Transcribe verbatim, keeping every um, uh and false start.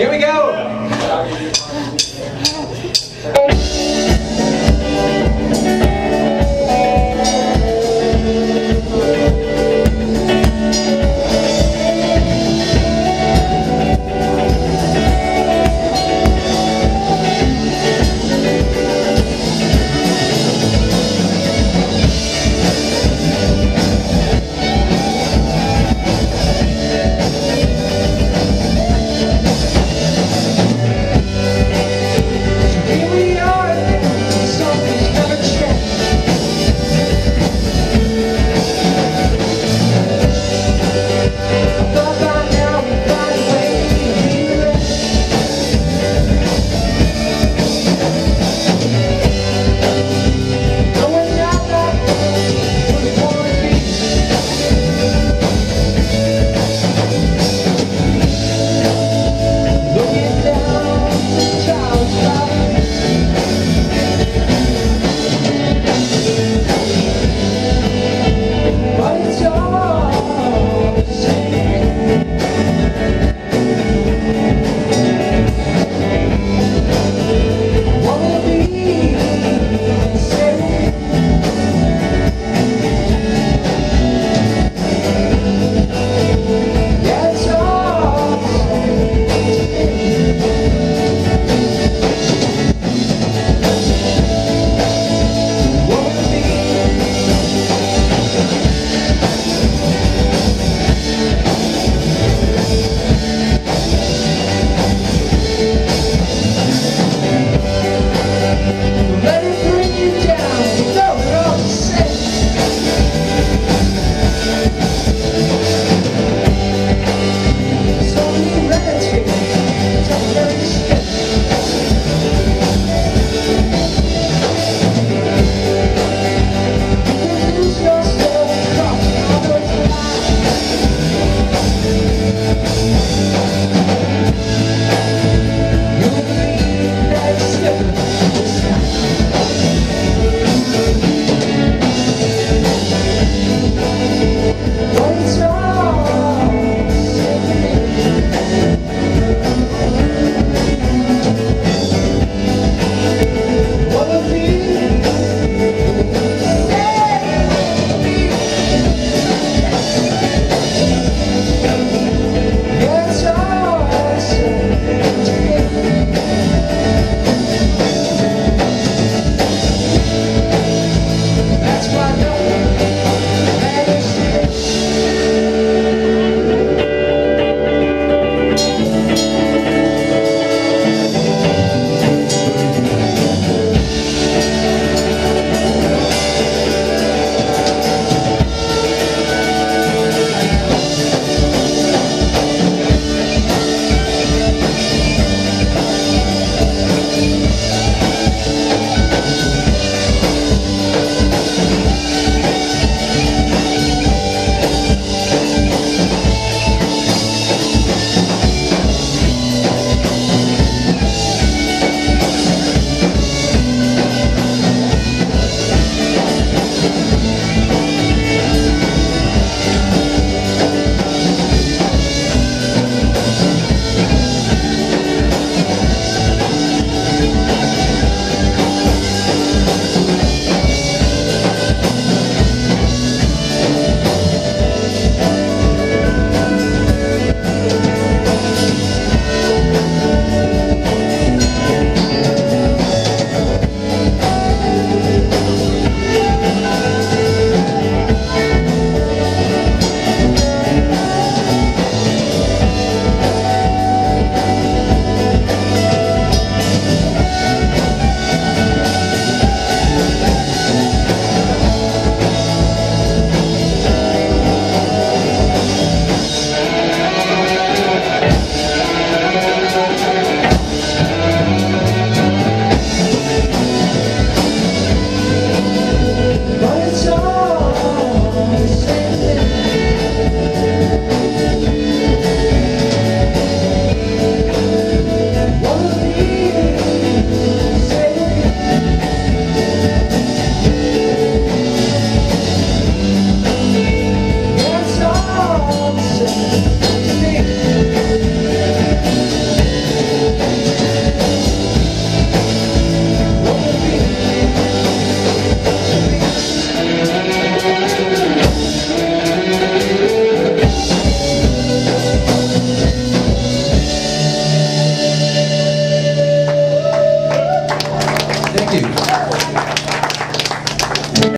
Here we go.